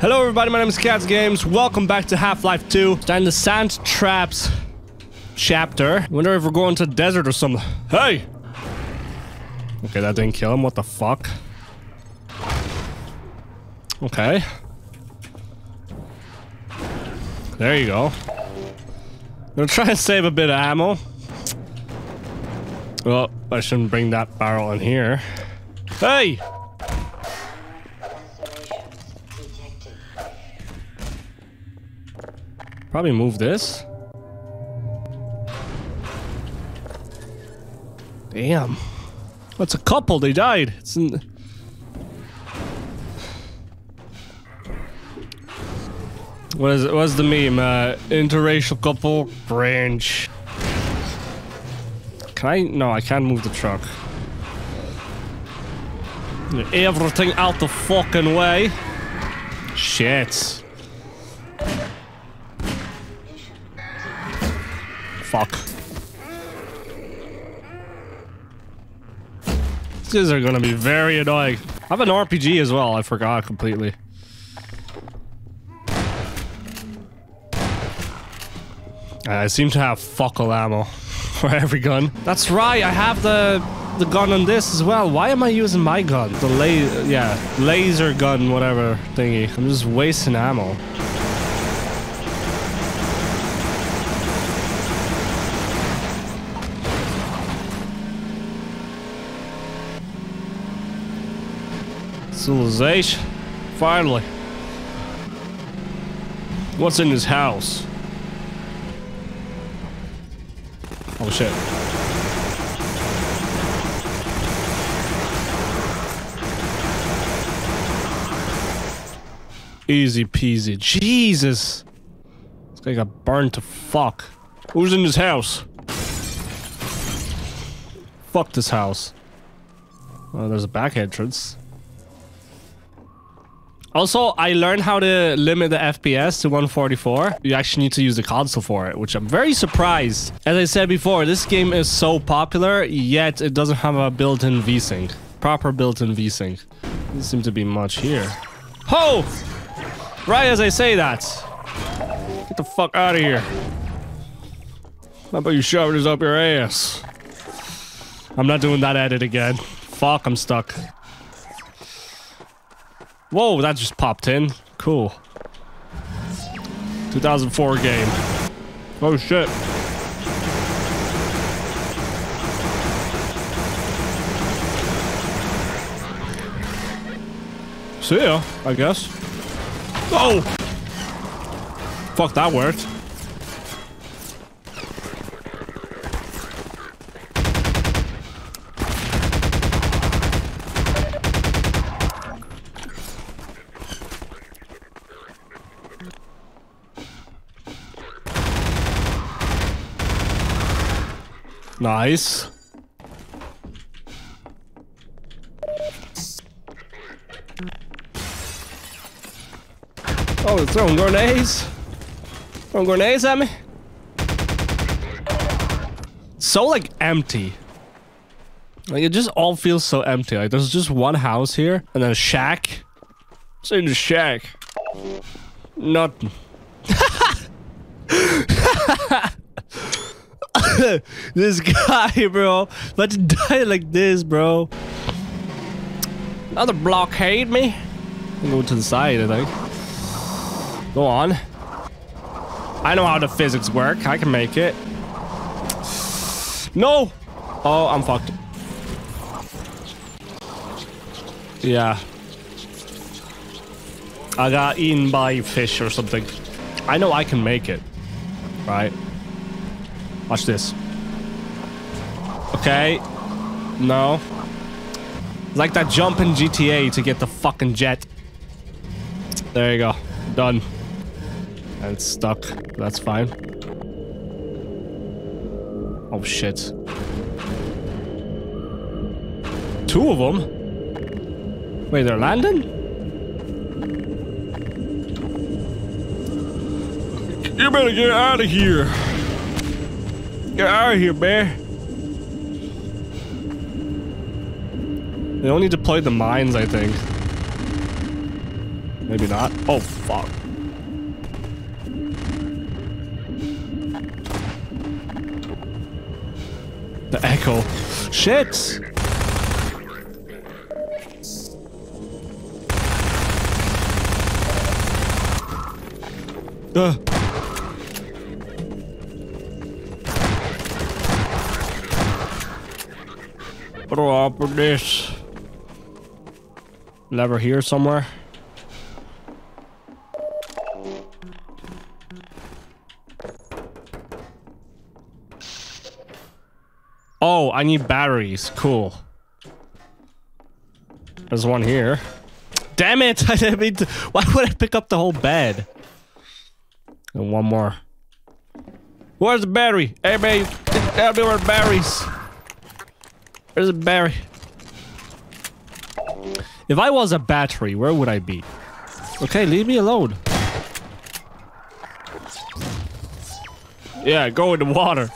Hello everybody, my name is Cats Games. Welcome back to Half-Life 2. Starting the Sand Traps chapter. Wonder if we're going to the desert or something. Hey! Okay, that didn't kill him. What the fuck? Okay. There you go. I'm gonna try and save a bit of ammo. Well, I shouldn't bring that barrel in here. Hey! Probably move this. Damn. That's a couple, they died. It's in... What is it? What's the meme? Interracial couple branch. Can I? No, I can't move the truck. Everything out the fucking way. Shit. Fuck. These are gonna be very annoying. I have an RPG as well, I forgot completely. I seem to have fuck all ammo for every gun. That's right, I have the gun on this as well. Why am I using my gun? The laser gun, whatever thingy. I'm just wasting ammo. Civilization, finally. What's in his house? Oh shit. Easy peasy. Jesus! This guy got burned to fuck. Who's in his house? Fuck this house. Oh, there's a back entrance. Also, I learned how to limit the FPS to 144. You actually need to use the console for it, which I'm very surprised. As I said before, this game is so popular, yet it doesn't have a built-in VSync. Proper built-in VSync. Doesn't seem to be much here. Ho! Right as I say that. Get the fuck out of here. How about you shove this up your ass? I'm not doing that edit again. Fuck, I'm stuck. Whoa, that just popped in. Cool. 2004 game. Oh shit. See ya, I guess. Oh! Fuck, that worked. Nice. Oh, they're throwing grenades. Throwing grenades at me. So, like, empty. Like, it just all feels so empty. Like, there's just one house here and then a shack. It's in the shack. Nothing. This guy, bro. About to die like this, bro. Another blockade me. I'm going to the side, I think. Go on. I know how the physics work. I can make it. No! Oh, I'm fucked. Yeah. I got eaten by fish or something. I know I can make it. Right? Watch this. Okay. No. It's like that jump in GTA to get the fucking jet. There you go. Done. And it's stuck. That's fine. Oh shit. Two of them? Wait, they're landing? You better get out of here. Get out of here, bear. They only deployed the mines, I think. Maybe not. Oh, fuck. The echo. Shit! What do I open this? Lever here somewhere. Oh, I need batteries. Cool. There's one here. Damn it! I didn't mean to. Why would I pick up the whole bed? And one more. Where's the battery? Hey, babe, tell me where the batteries. Where's the battery? If I was a battery, where would I be? Okay, leave me alone. Yeah, go in the water.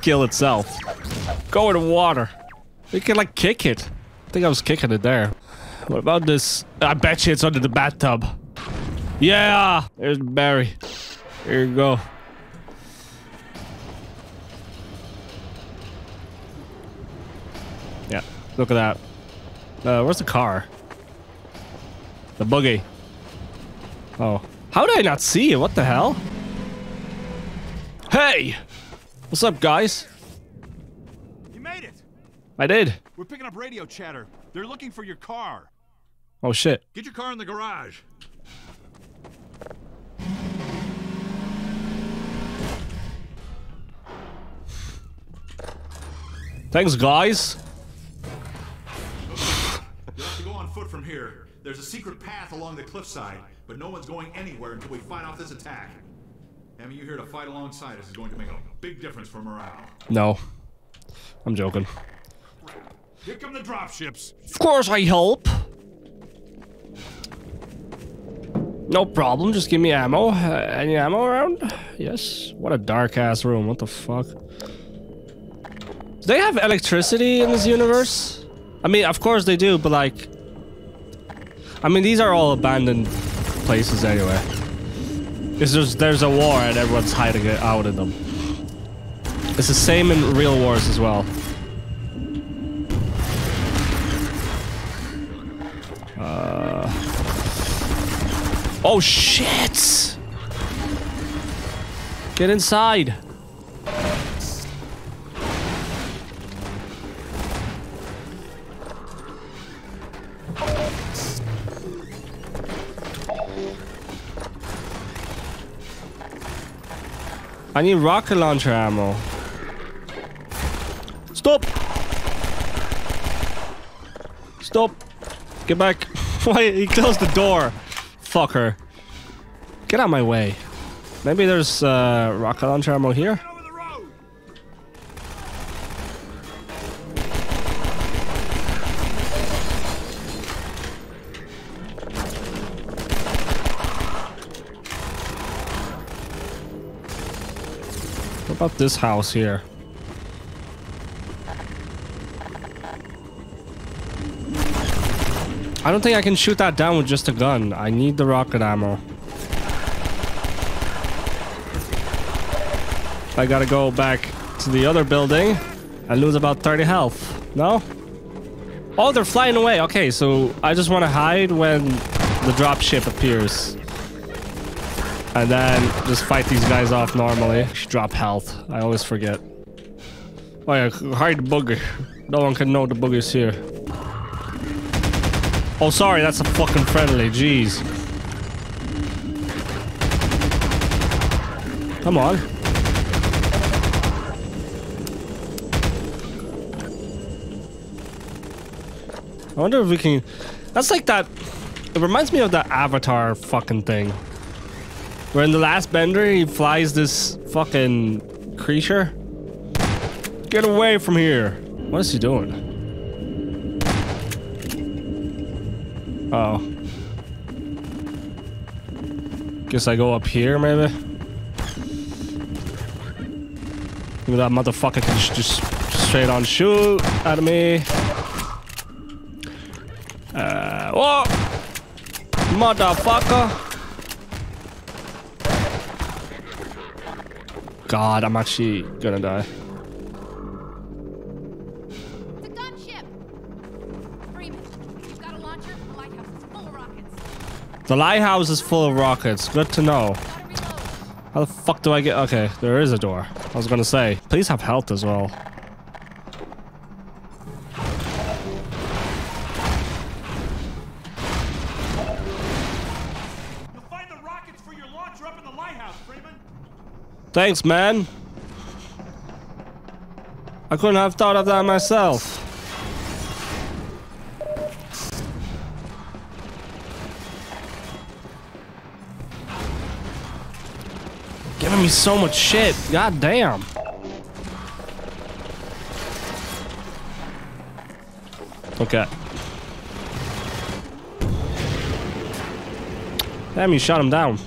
Kill itself. Go in the water. You can like kick it. I think I was kicking it there. What about this? I bet you it's under the bathtub. Yeah, there's the battery. Here you go. Yeah, look at that. Where's the car? The buggy. Oh. How did I not see you? What the hell? Hey! What's up, guys? You made it! I did. We're picking up radio chatter. They're looking for your car. Oh, shit. Get your car in the garage. Thanks, guys. You'll have to go on foot from here. There's a secret path along the cliffside, but no one's going anywhere until we fight off this attack. Having you here to fight alongside us is going to make a big difference for morale. No. I'm joking. Here come the dropships. Of course I help. No problem, just give me ammo. Any ammo around? Yes. What a dark-ass room, what the fuck? Do they have electricity in this universe? I mean, of course they do, but like... I mean, these are all abandoned places anyway. It's just, there's a war and everyone's hiding it out in them. It's the same in real wars as well. Oh shit! Get inside! I need rocket launcher ammo. Stop! Stop! Get back! Why? He closed the door! Fucker. Get out of my way. Maybe there's rocket launcher ammo here? About this house here. I don't think I can shoot that down with just a gun. I need the rocket ammo. I gotta go back to the other building and lose about 30 health. No? Oh, they're flying away. Okay, so I just want to hide when the dropship appears. And then just fight these guys off normally. I should drop health. I always forget. Oh yeah, hide the booger. No one can know the booger's here. Oh sorry, that's a fucking friendly. Jeez. Come on. I wonder if we can... That's like that... It reminds me of that Avatar fucking thing. Where in the last bender, he flies this fucking creature. Get away from here. What is he doing? Oh. Guess I go up here, maybe? Maybe that motherfucker can just straight on shoot at me. Whoa! motherfucker. God, I'm actually gonna die. It's a gunship. Freeman, you've got a launcher. The lighthouse is full of rockets. The lighthouse is full of rockets. Good to know. How the fuck do I get? Okay, there is a door. I was gonna say, please have health as well. Thanks, man. I couldn't have thought of that myself. Giving me so much shit. God damn. Okay. Damn, you shot him down.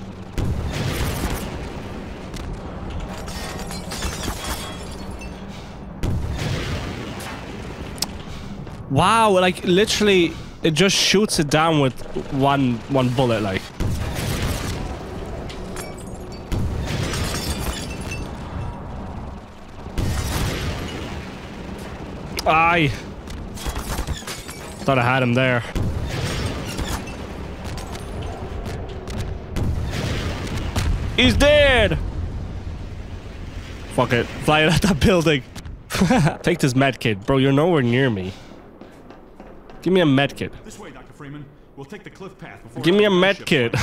Wow, like literally it just shoots it down with one bullet, like. I thought I had him there. He's dead. Fuck it, fly it at that building. Take this med kit, bro, you're nowhere near me. Give me a medkit. This way, Dr. Freeman. We'll take the cliff path before. Give me a medkit.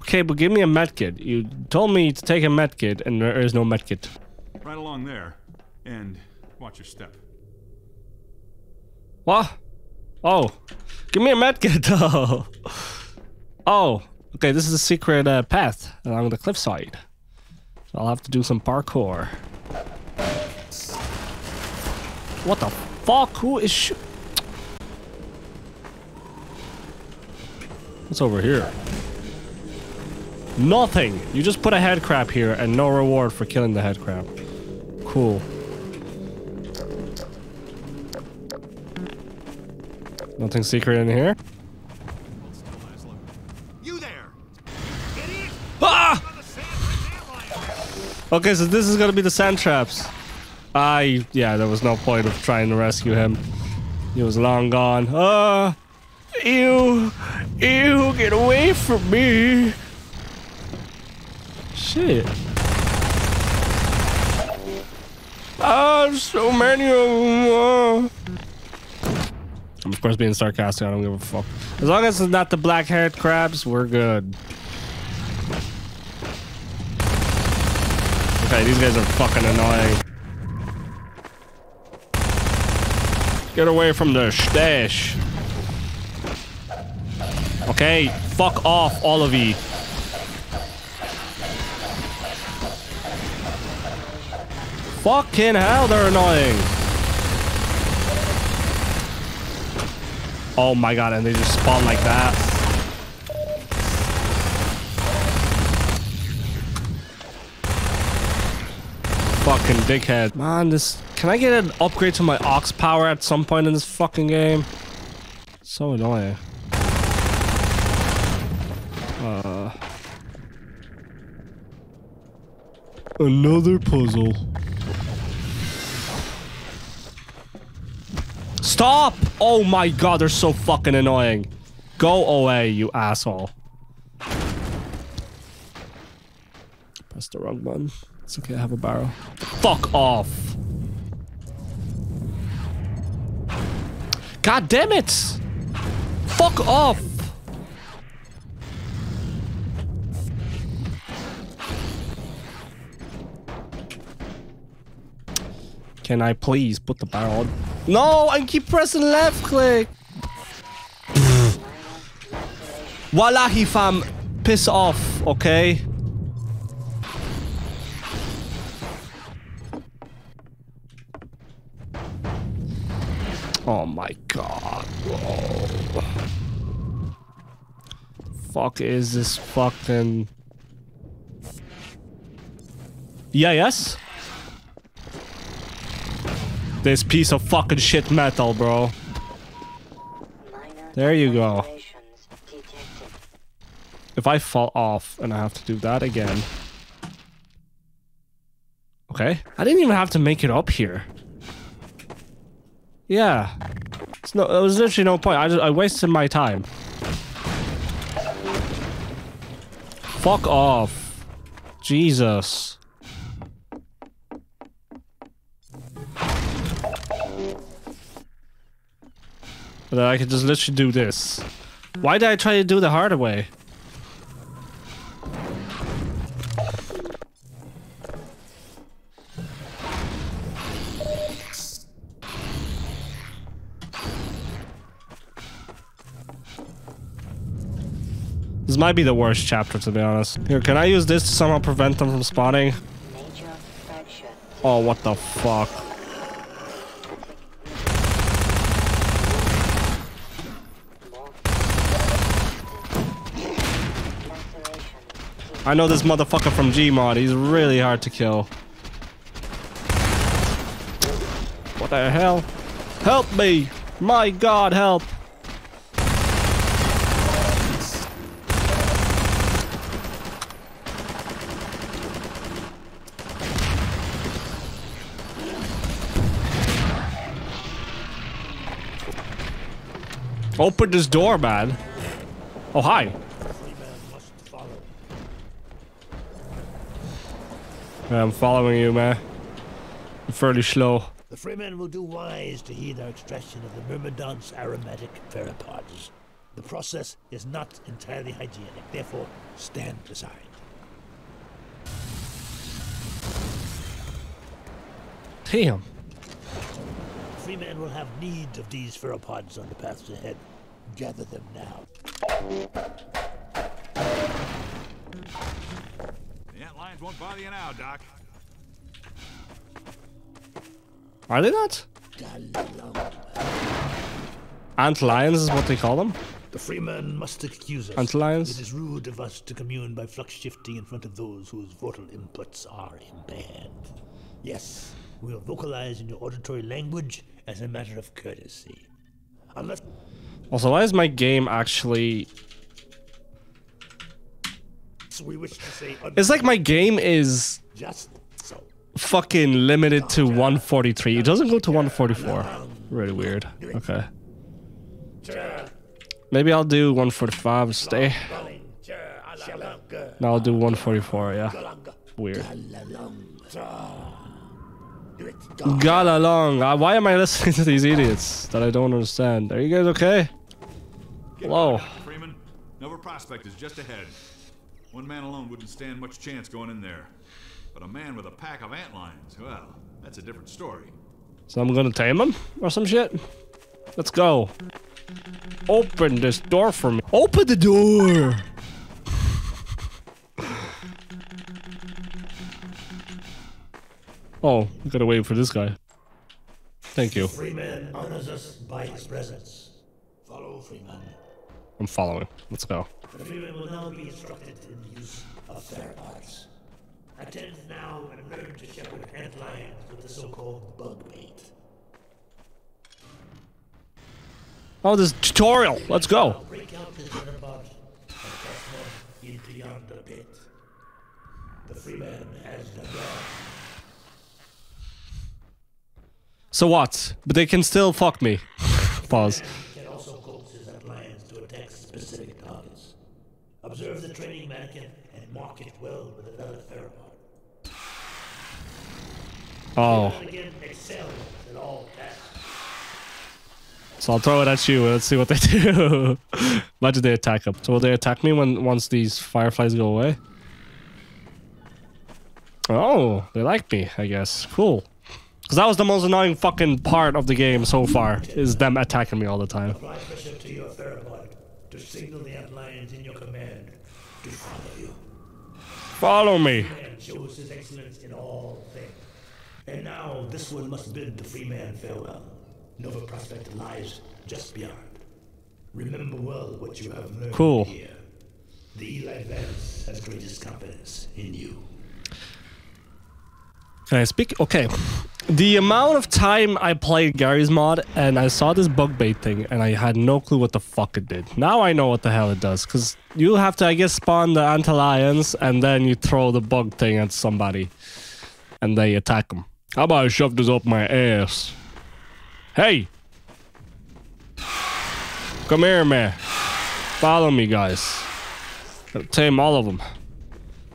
Okay, but give me a medkit. You told me to take a medkit, and there is no medkit. Right along there, and watch your step. What? Oh, give me a medkit. Oh, okay. This is a secret path along the cliffside. So I'll have to do some parkour. What the fuck? Who is shooting? What's over here? Nothing! You just put a head crab here and no reward for killing the head crab. Cool. Nothing secret in here. You there! Idiot! Ah! Okay, so this is gonna be the sand traps. Yeah, there was no point of trying to rescue him. He was long gone. Ew! Ew! Get away from me! Shit! Ah, oh, so many of them. I'm of course being sarcastic. I don't give a fuck. As long as it's not the black-haired crabs, we're good. Okay, these guys are fucking annoying. Get away from the stash. Okay, fuck off, all of you. Fucking hell, they're annoying. Oh my god, and they just spawn like that. Fucking dickhead. Man, this... Can I get an upgrade to my ox power at some point in this fucking game? So annoying. Another puzzle. Stop! Oh my god, they're so fucking annoying. Go away, you asshole. Pressed the wrong button. It's okay, I have a barrel. Fuck off. God damn it! Fuck off! Can I please put the barrel on? No, I keep pressing left click. Wallahi fam, piss off, okay? Oh my god. Whoa. Fuck is this fucking... Yeah, yes? This piece of fucking shit metal, bro. There you go. If I fall off and I have to do that again. Okay. I didn't even have to make it up here. Yeah. It's no, there was literally no point. I wasted my time. Fuck off. Jesus. But I could just literally do this. Why did I try to do the harder way? This might be the worst chapter, to be honest. Here, can I use this to somehow prevent them from spawning? Oh, what the fuck? I know this motherfucker from Gmod. He's really hard to kill. What the hell? Help me! My God, help! Open this door, man. Oh, hi. I'm following you, man. I'm fairly slow. The free men will do wise to heed our extraction of the Myrmidont's aromatic pheropods. The process is not entirely hygienic, therefore stand aside. Damn. The free men will have need of these pheropods on the paths ahead. Gather them now. The antlions won't bother you now, Doc. Are they not? Antlions is what they call them? The free man must excuse us. Antlions? It is rude of us to commune by flux shifting in front of those whose vital inputs are impaired. Yes, we'll vocalize in your auditory language as a matter of courtesy. Unless... Also, why is my game actually... We wish to say it's like my game is just so fucking limited to 143. It doesn't go to 144. Really weird. Okay. Maybe I'll do 145 stay. Now I'll do 144, yeah. Weird. Galalong. Why am I listening to these idiots that I don't understand? Are you guys okay? Hello. Freeman, Nova Prospect is just ahead. One man alone wouldn't stand much chance going in there. But a man with a pack of antlions, well, that's a different story. So I'm gonna tame him or some shit? Let's go. Open this door for me. Open the door! Oh, I gotta wait for this guy. Thank you. Freeman honors us by his presence. Follow Freeman. I'm following. Let's go. The freeman will now be instructed in the use of pheropods. Attend now and learn to shepherd antlions with the so-called bug bait. Oh, this tutorial! Let's go! Break out the pherobod and cast them into yonder pit. The freeman has the door. So what? But they can still fuck me. Pause. Observe the training mannequin and mark it well with another pheromone. Oh. So I'll throw it at you and let's see what they do. Imagine they attack him. So will they attack me once these fireflies go away? Oh, they like me, I guess. Cool. Because that was the most annoying fucking part of the game so far, is them attacking me all the time. To signal the antlions in your command to follow you. Follow me. And shows his excellence in all things. And now this one must bid the free man farewell. Nova Prospect lies just beyond. Remember well what you have learned cool. Here. The Eli Vance has greatest confidence in you. Can I speak? Okay. The amount of time I played Gary's mod and I saw this bug bait thing and I had no clue what the fuck it did. Now I know what the hell it does, because you have to, I guess, spawn the antlions and then you throw the bug thing at somebody and they attack them. How about I shove this up my ass? Hey! Come here, man. Follow me, guys. I'll tame all of them.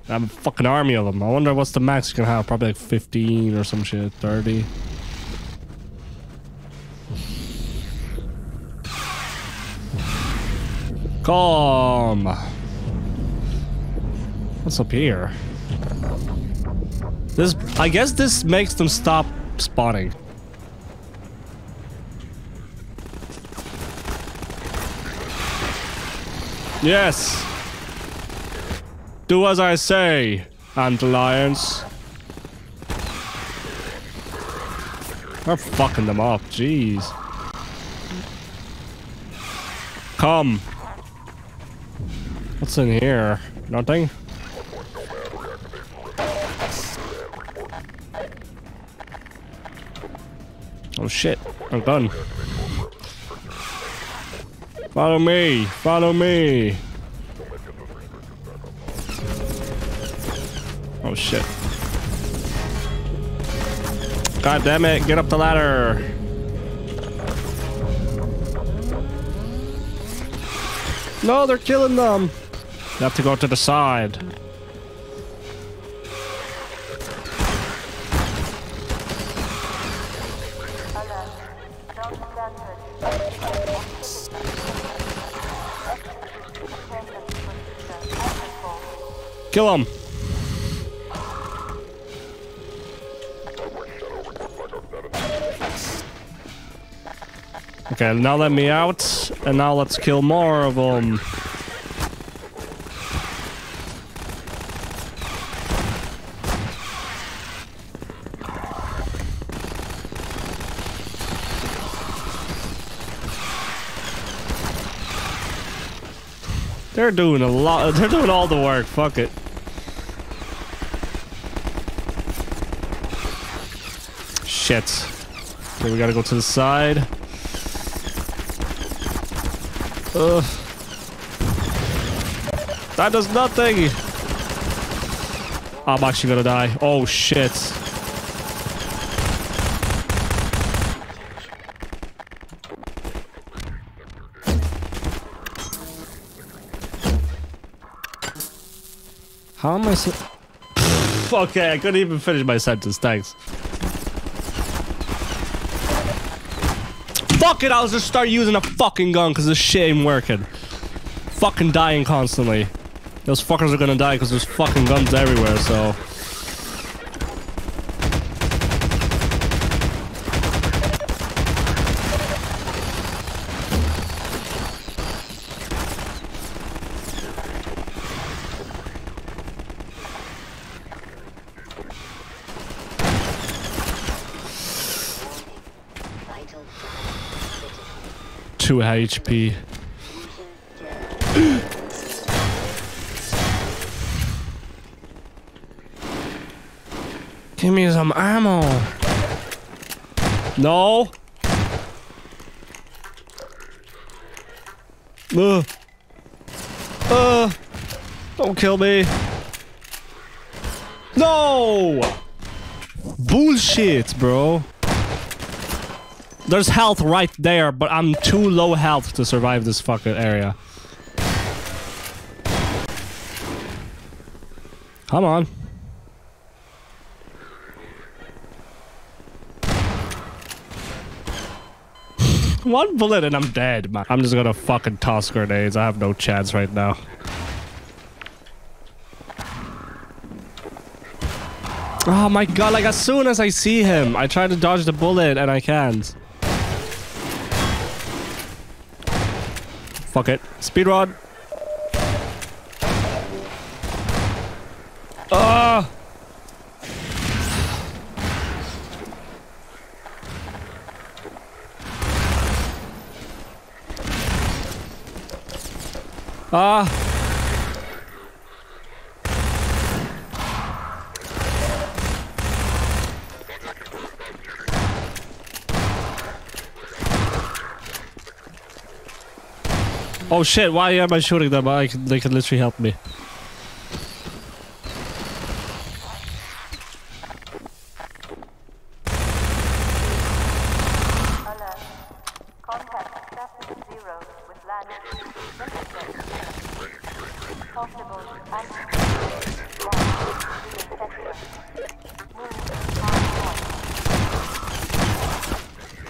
I have a fucking army of them. I wonder what's the max you can have. Probably like 15 or some shit. 30. Come. What's up here? This, I guess this makes them stop spawning. Yes. Do as I say, antlions. We're fucking them up, jeez. Come. What's in here? Nothing? Oh shit, I'm done. Follow me, follow me. Oh shit. God damn it, get up the ladder. No, they're killing them. You have to go to the side. Kill them. Okay, now let me out, and now let's kill more of them. They're doing a lot, they're doing all the work, fuck it. Shit. Okay, we gotta go to the side. Ugh. That does nothing! I'm actually gonna die. Oh shit. How am I so... Okay, I couldn't even finish my sentence, thanks. Fuck it, I'll just start using a fucking gun because this shit ain't working. Fucking dying constantly. Those fuckers are gonna die because there's fucking guns everywhere, so... HP. Give me some ammo. No. Don't kill me. No. Bullshit, bro. There's health right there, but I'm too low health to survive this fucking area. Come on. One bullet and I'm dead, man. I'm just gonna fucking toss grenades. I have no chance right now. Oh my god, like as soon as I see him, I try to dodge the bullet and I can't. Fuck it. Speedrun. Ah! Oh shit, why am I shooting them? They can literally help me.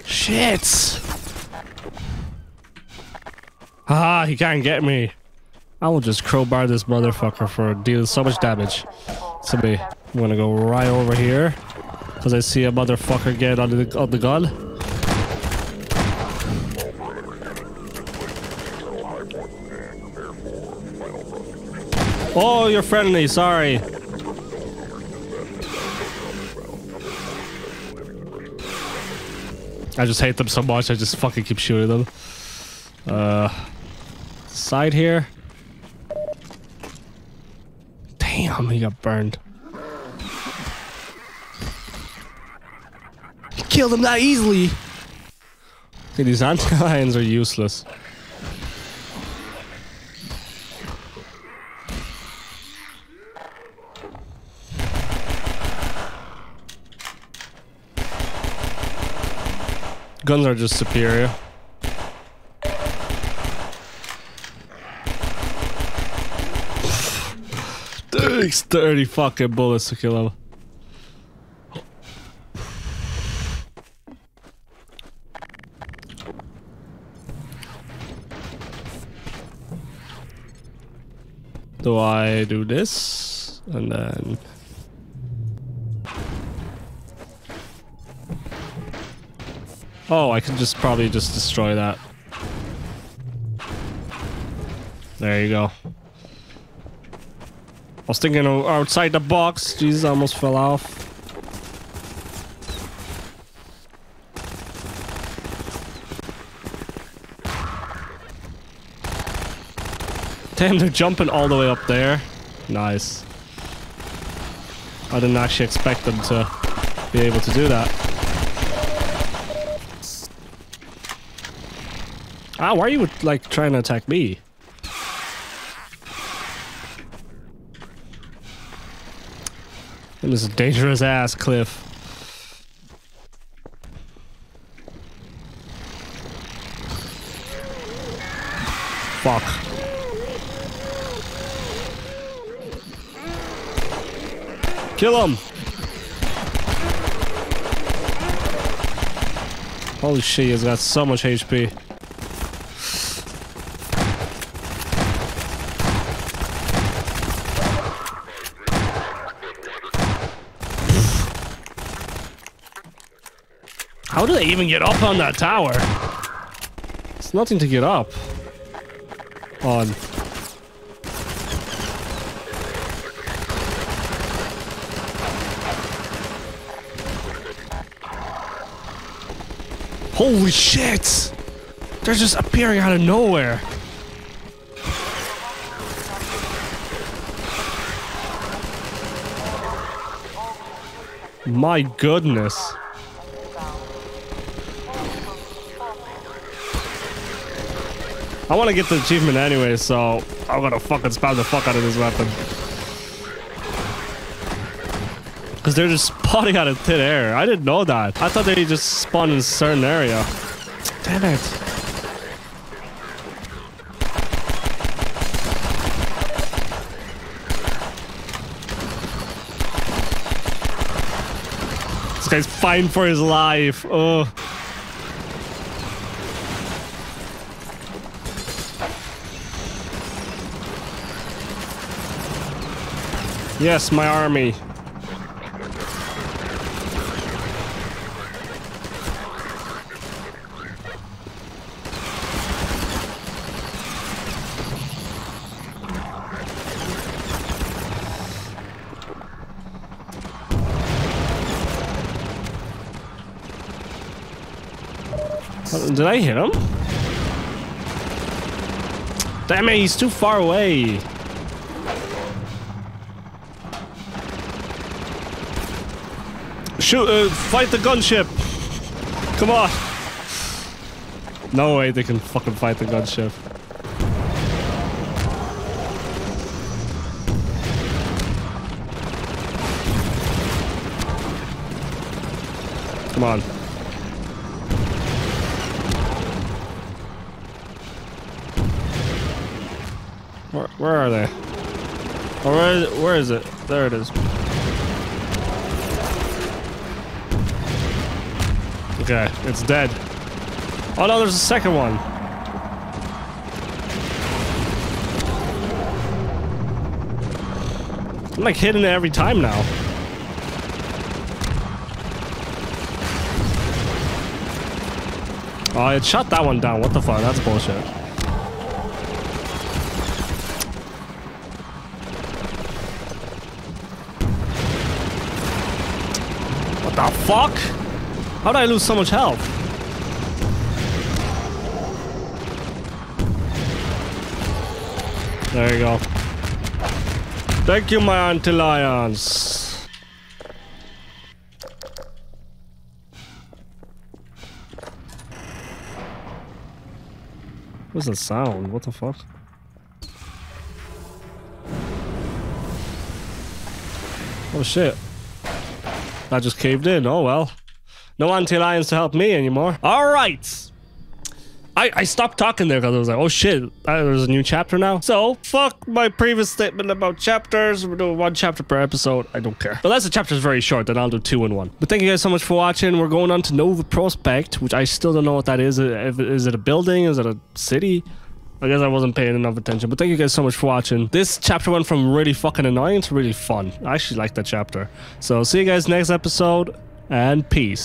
Shit! Haha, he can't get me. I will just crowbar this motherfucker for dealing so much damage to me. I'm gonna go right over here because I see a motherfucker get on the gun. Oh, you're friendly. Sorry. I just hate them so much, I just fucking keep shooting them. Side here. Damn, he got burned. You killed him that easily! Dude, these antlions are useless. Guns are just superior. Takes 30 fucking bullets to kill him. Do I do this? And then... Oh, I can just probably just destroy that. There you go. I was thinking of outside the box. Jesus, I almost fell off. Damn, they're jumping all the way up there. Nice. I didn't actually expect them to be able to do that. Ah, why are you, like, trying to attack me? It is a dangerous ass, Cliff. Fuck. Kill him! Holy shit, he's got so much HP. How do they even get up on that tower? It's nothing to get up on. Holy shit! They're just appearing out of nowhere. My goodness. I want to get the achievement anyway, so I'm gonna fucking spam the fuck out of this weapon. Because they're just spawning out of thin air. I didn't know that. I thought they just spawned in a certain area. Damn it. This guy's fighting for his life. Oh. Yes, my army. Did I hit him? Damn it, he's too far away. Shoot, fight the gunship! Come on! No way they can fucking fight the gunship. Come on. Where are they? Oh, where is it? There it is. Okay, it's dead. Oh no, there's a second one. I'm like hitting it every time now. Oh, it shot that one down. What the fuck? That's bullshit. What the fuck? How did I lose so much health? There you go. Thank you, my antlions. What's the sound? What the fuck? Oh shit. I just caved in. Oh well. No antlions to help me anymore. Alright. I stopped talking there because I was like, oh shit, there's a new chapter now. So, fuck my previous statement about chapters. We're doing one chapter per episode. I don't care. Unless the chapter is very short, then I'll do 2 in 1. But thank you guys so much for watching. We're going on to Nova Prospect, which I still don't know what that is. Is it a building? Is it a city? I guess I wasn't paying enough attention. But thank you guys so much for watching. This chapter went from really fucking annoying to really fun. I actually like that chapter. So, see you guys next episode, and peace.